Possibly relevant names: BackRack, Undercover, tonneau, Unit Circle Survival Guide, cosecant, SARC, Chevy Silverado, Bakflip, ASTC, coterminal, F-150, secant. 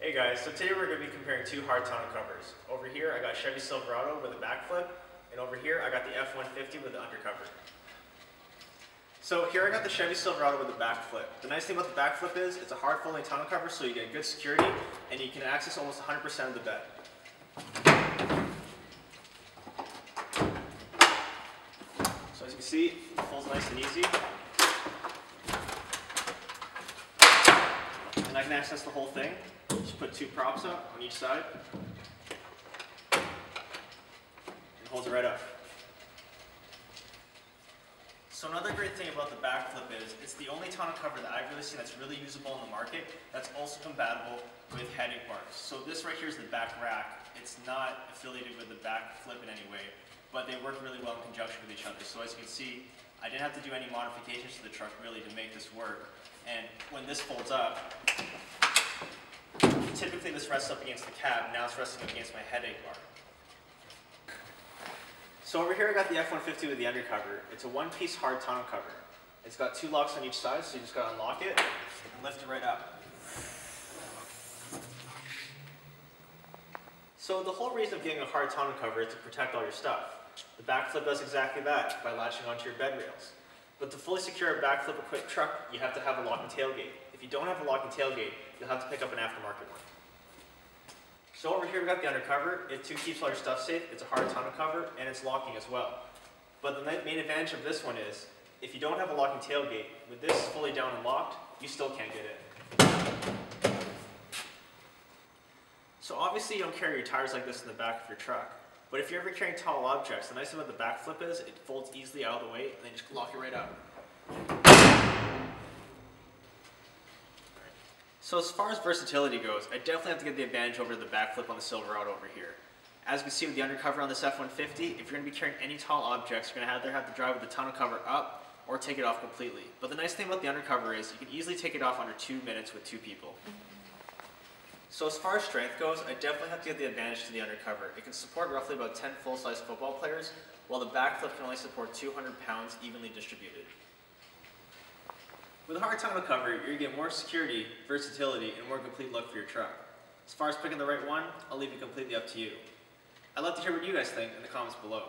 Hey guys, so today we're going to be comparing two hardtone covers. Over here I got Chevy Silverado with a backflip, and over here I got the F-150 with the undercover. So here I got the Chevy Silverado with the backflip. The nice thing about the backflip is it's a hard folding tonneau cover, so you get good security and you can access almost 100% of the bed. So as you can see, it folds nice and easy. And I can access the whole thing. Just put two props up on each side and holds it right up. So another great thing about the backflip is it's the only tonneau cover that I've really seen that's really usable in the market that's also compatible with heading parts. So this right here is the BackRack. It's not affiliated with the backflip in any way, but they work really well in conjunction with each other. So as you can see, I didn't have to do any modifications to the truck really to make this work. And when this folds up, typically this rests up against the cab, now it's resting up against my headache bar. So over here I got the F-150 with the undercover. It's a one-piece hard tonneau cover. It's got two locks on each side, so you just gotta unlock it and lift it right up. So the whole reason of getting a hard tonneau cover is to protect all your stuff. The backflip does exactly that by latching onto your bed rails. But to fully secure a backflip equipped truck, you have to have a locking tailgate. If you don't have a locking tailgate, you'll have to pick up an aftermarket one. So over here we got the undercover. It too keeps all your stuff safe. It's a hard tonneau cover and it's locking as well. But the main advantage of this one is, if you don't have a locking tailgate, with this fully down and locked, you still can't get in. So obviously you don't carry your tires like this in the back of your truck. But if you're ever carrying tall objects, the nice thing about the backflip is it folds easily out of the way and then you just lock it right up. So as far as versatility goes, I definitely have to get the advantage over the backflip on the Silverado over here. As you can see with the undercover on this F-150, if you're going to be carrying any tall objects, you're going to either have to drive with the tonneau cover up or take it off completely. But the nice thing about the undercover is you can easily take it off under 2 minutes with two people. So as far as strength goes, I definitely have to get the advantage to the undercover. It can support roughly about 10 full-size football players, while the backflip can only support 200 pounds evenly distributed. With a hard tonneau cover, you're going to get more security, versatility, and more complete look for your truck. As far as picking the right one, I'll leave it completely up to you. I'd love to hear what you guys think in the comments below.